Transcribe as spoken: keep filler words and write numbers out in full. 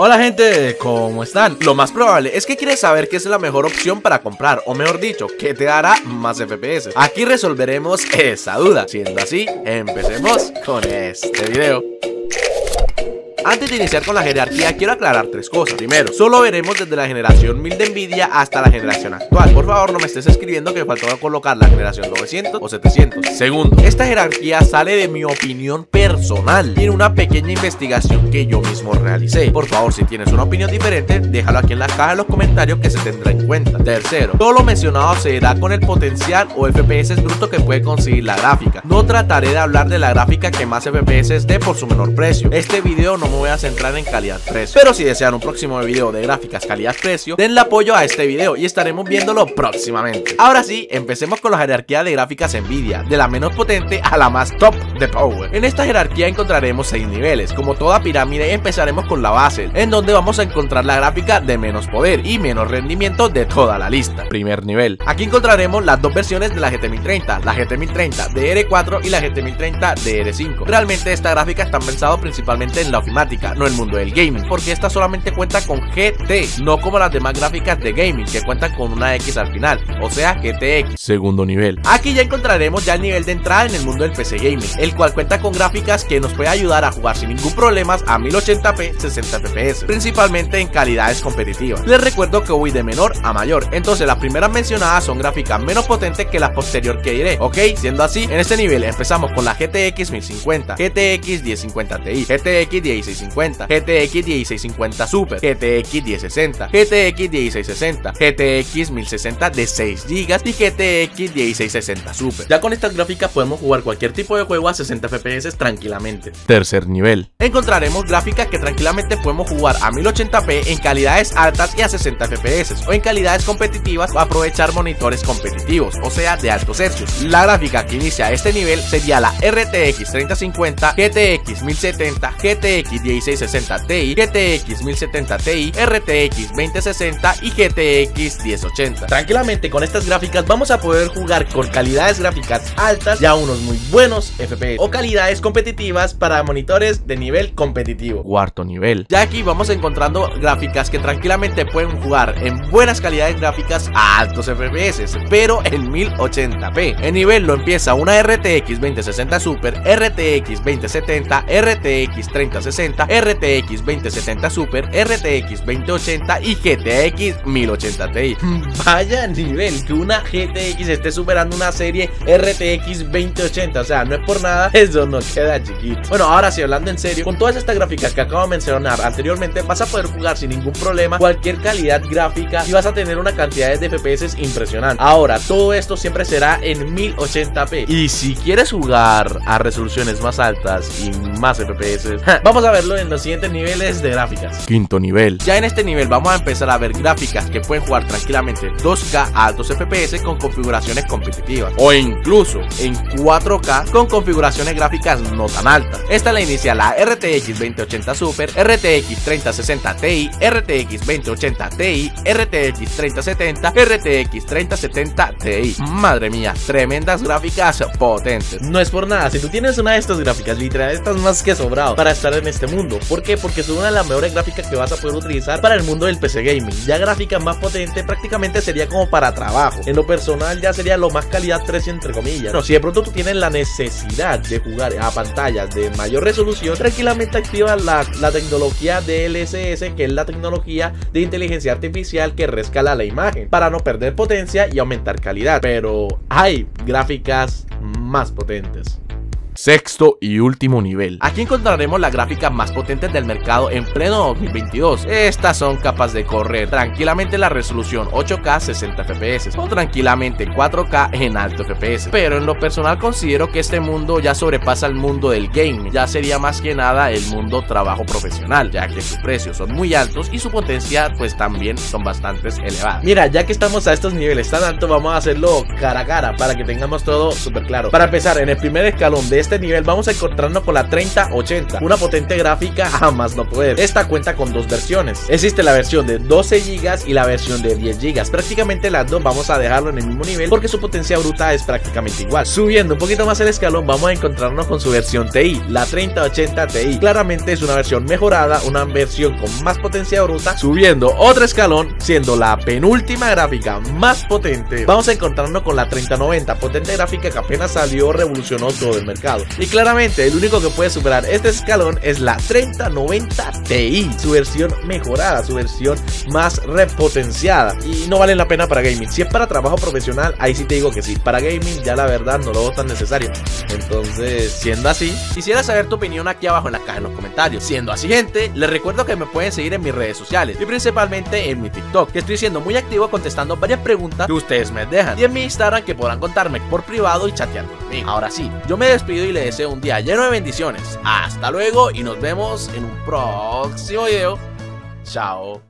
Hola gente, ¿cómo están? Lo más probable es que quieres saber qué es la mejor opción para comprar, o mejor dicho, qué te dará más F P S. Aquí resolveremos esa duda. Siendo así, empecemos con este video. Antes de iniciar con la jerarquía, quiero aclarar tres cosas. Primero, solo veremos desde la generación mil de Nvidia hasta la generación actual. Por favor, no me estés escribiendo que me faltó colocar la generación novecientos o setecientos. Segundo, esta jerarquía sale de mi opinión personal y en una pequeña investigación que yo mismo realicé. Por favor, si tienes una opinión diferente, déjalo aquí en la caja de los comentarios que se tendrá en cuenta. Tercero, todo lo mencionado se irá con el potencial o F P S bruto que puede conseguir la gráfica. No trataré de hablar de la gráfica que más F P S dé por su menor precio. Este video no me voy a centrar en calidad-precio, pero si desean un próximo video de gráficas calidad-precio, denle apoyo a este video y estaremos viéndolo próximamente. Ahora sí, empecemos con la jerarquía de gráficas Nvidia, de la menos potente a la más top de power. En esta jerarquía encontraremos seis niveles. Como toda pirámide, empezaremos con la base, en donde vamos a encontrar la gráfica de menos poder y menos rendimiento de toda la lista. Primer nivel, aquí encontraremos las dos versiones de la G T mil treinta, la G T mil treinta D R cuatro y la G T mil treinta D R cinco. Realmente estas gráficas están pensadas principalmente en la oficina, no el mundo del gaming, porque esta solamente cuenta con G T, no como las demás gráficas de gaming que cuentan con una X al final, o sea G T X. Segundo nivel, aquí ya encontraremos ya el nivel de entrada en el mundo del P C gaming, el cual cuenta con gráficas que nos puede ayudar a jugar sin ningún problema a mil ochenta p sesenta F P S, principalmente en calidades competitivas. Les recuerdo que voy de menor a mayor, entonces las primeras mencionadas son gráficas menos potentes que las posteriores que diré, ok. Siendo así, en este nivel empezamos con la G T X mil cincuenta, G T X diez cincuenta Ti, G T X dieciséis cincuenta, G T X dieciséis cincuenta Super, G T X diez sesenta, G T X dieciséis sesenta, G T X mil sesenta de seis gigas y G T X dieciséis sesenta Super. Ya con estas gráficas podemos jugar cualquier tipo de juego a sesenta F P S tranquilamente. Tercer nivel, encontraremos gráficas que tranquilamente podemos jugar a mil ochenta p en calidades altas y a sesenta F P S, o en calidades competitivas o aprovechar monitores competitivos, o sea de altos hercios. La gráfica que inicia este nivel sería la R T X treinta cincuenta, G T X mil setenta, G T X dieciséis sesenta Ti, G T X mil setenta Ti, R T X veinte sesenta y G T X diez ochenta. Tranquilamente con estas gráficas vamos a poder jugar con calidades gráficas altas y a unos muy buenos F P S, o calidades competitivas para monitores de nivel competitivo. Cuarto nivel, ya aquí vamos encontrando gráficas que tranquilamente pueden jugar en buenas calidades gráficas a altos F P S, pero en mil ochenta p. El nivel lo empieza una R T X veinte sesenta Super, R T X veinte setenta, R T X treinta sesenta, R T X veinte setenta Super, R T X veinte ochenta y G T X mil ochenta Ti. Vaya nivel, que una G T X esté superando una serie R T X veinte ochenta, o sea, no es por nada, eso no queda chiquito. Bueno, ahora sí, hablando en serio, con todas estas gráficas que acabo de mencionar anteriormente, vas a poder jugar sin ningún problema cualquier calidad gráfica y vas a tener una cantidad de F P S impresionante. Ahora, todo esto siempre será en mil ochenta p, y si quieres jugar a resoluciones más altas y más F P S, vamos a verlo en los siguientes niveles de gráficas. Quinto nivel, ya en este nivel vamos a empezar a ver gráficas que pueden jugar tranquilamente dos K a altos F P S con configuraciones competitivas, o incluso en cuatro K con configuraciones gráficas no tan altas. Esta la inicia la R T X veinte ochenta Super, R T X treinta sesenta Ti, R T X veinte ochenta Ti, R T X treinta setenta, R T X treinta setenta Ti. Madre mía, tremendas gráficas potentes. No es por nada, si tú tienes una de estas gráficas, literal estás más que sobrado para estar en este mundo. ¿Por qué? Porque son una de las mejores gráficas que vas a poder utilizar para el mundo del P C gaming. Ya gráfica más potente prácticamente sería como para trabajo. En lo personal ya sería lo más calidad tres entre comillas. No, si de pronto tú tienes la necesidad de jugar a pantallas de mayor resolución, tranquilamente activa la, la tecnología D L S S, que es la tecnología de inteligencia artificial que rescala la imagen para no perder potencia y aumentar calidad. Pero hay gráficas más potentes. Sexto y último nivel, aquí encontraremos las gráficas más potentes del mercado en pleno dos mil veintidós. Estas son capaces de correr tranquilamente la resolución ocho K sesenta F P S o tranquilamente cuatro K en alto F P S, pero en lo personal considero que este mundo ya sobrepasa el mundo del gaming. Ya sería más que nada el mundo trabajo profesional, ya que sus precios son muy altos y su potencia pues también son bastante elevadas. Mira, ya que estamos a estos niveles tan altos, vamos a hacerlo cara a cara para que tengamos todo súper claro. Para empezar, en el primer escalón de este este nivel vamos a encontrarnos con la treinta ochenta, una potente gráfica a más no poder. Esta cuenta con dos versiones. Existe la versión de doce gigas y la versión de diez gigas. Prácticamente las dos vamos a dejarlo en el mismo nivel porque su potencia bruta es prácticamente igual. Subiendo un poquito más el escalón, vamos a encontrarnos con su versión Ti, la treinta ochenta Ti. Claramente es una versión mejorada, una versión con más potencia bruta. Subiendo otro escalón, siendo la penúltima gráfica más potente, vamos a encontrarnos con la treinta noventa, potente gráfica que apenas salió, revolucionó todo el mercado. Y claramente el único que puede superar este escalón es la treinta noventa Ti, su versión mejorada, su versión más repotenciada. Y no vale la pena para gaming. Si es para trabajo profesional, ahí sí te digo que sí. Para gaming ya la verdad no lo veo tan necesario. Entonces, siendo así, quisiera saber tu opinión aquí abajo en la caja en los comentarios. Siendo así, gente, les recuerdo que me pueden seguir en mis redes sociales y principalmente en mi TikTok, que estoy siendo muy activo contestando varias preguntas que ustedes me dejan, y en mi Instagram, que podrán contarme por privado y chatear conmigo. Ahora sí, yo me despido y les deseo un día lleno de bendiciones. Hasta luego y nos vemos en un próximo video. Chao.